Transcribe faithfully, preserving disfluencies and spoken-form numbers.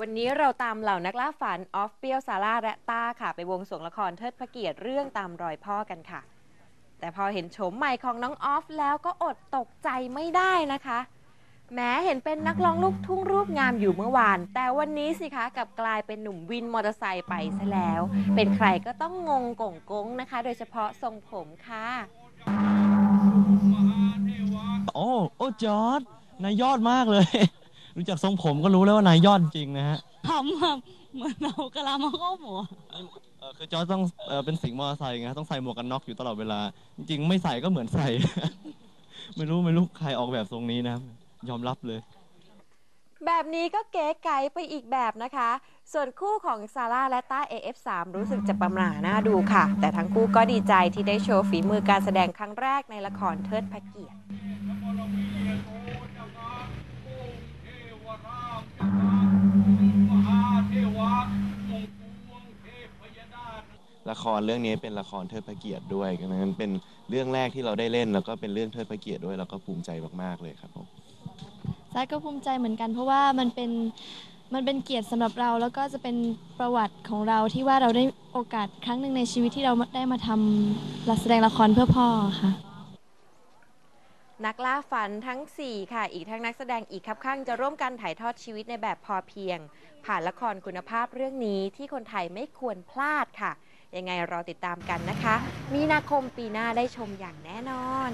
วันนี้เราตามเหล่านักล่าฝันออฟเปรี้ยวซาร่าและต้าค่ะไปวงสรวงละครเทิดพระเกียรติเรื่องตามรอยพ่อกันค่ะแต่พอเห็นโฉมใหม่ของน้องออฟแล้วก็อดตกใจไม่ได้นะคะแม้เห็นเป็นนักร้องลูกทุ่งรูปงามอยู่เมื่อวานแต่วันนี้สิคะกับกลายเป็นหนุ่มวินมอเตอร์ไซค์ไปซะแล้วเป็นใครก็ต้องงงโก่งโก้งนะคะโดยเฉพาะทรงผมค่ะโอ้โอ้จอร์จนายยอดมากเลยรู้จักทรงผมก็รู้แล้วว่านายยอดจริงนะฮะทำแบบเหมือนเอากะลามาครอบหัวคือจอร์จต้องเป็นสิงห์มอเตอร์ไซค์ไงต้องใส่หมวกกันน็อกอยู่ตลอดเวลาจริงๆไม่ใส่ก็เหมือนใส่ไม่รู้ไม่รู้ใครออกแบบทรงนี้นะครับยอมรับเลยแบบนี้ก็เก๋ไก๋ไปอีกแบบนะคะส่วนคู่ของซาร่าและต้า เอ เอฟ สาม รู้สึกจะประหม่าน่าดูค่ะแต่ทั้งคู่ก็ดีใจที่ได้โชว์ฝีมือการแสดงครั้งแรกในละครเทิดพระเกียรติละครเรื่องนี้เป็นละครเทิดพระเกียรติด้วยดังนั้นเป็นเรื่องแรกที่เราได้เล่นแล้วก็เป็นเรื่องเทิดพระเกียรติด้วยแล้วก็ภูมิใจมากๆเลยครับผมซาก็ภูมิใจเหมือนกันเพราะว่ามันเป็นมันเป็นเกียรติสำหรับเราแล้วก็จะเป็นประวัติของเราที่ว่าเราได้โอกาสครั้งหนึ่งในชีวิตที่เราได้มาทำแสดงละครเพื่อพ่อค่ะนักล่าฝันทั้งสี่ค่ะอีกทั้งนักแสดงอีกครับข้างจะร่วมกันถ่ายทอดชีวิตในแบบพอเพียงผ่านละครคุณภาพเรื่องนี้ที่คนไทยไม่ควรพลาดค่ะยังไงรอติดตามกันนะคะมีนาคมปีหน้าได้ชมอย่างแน่นอน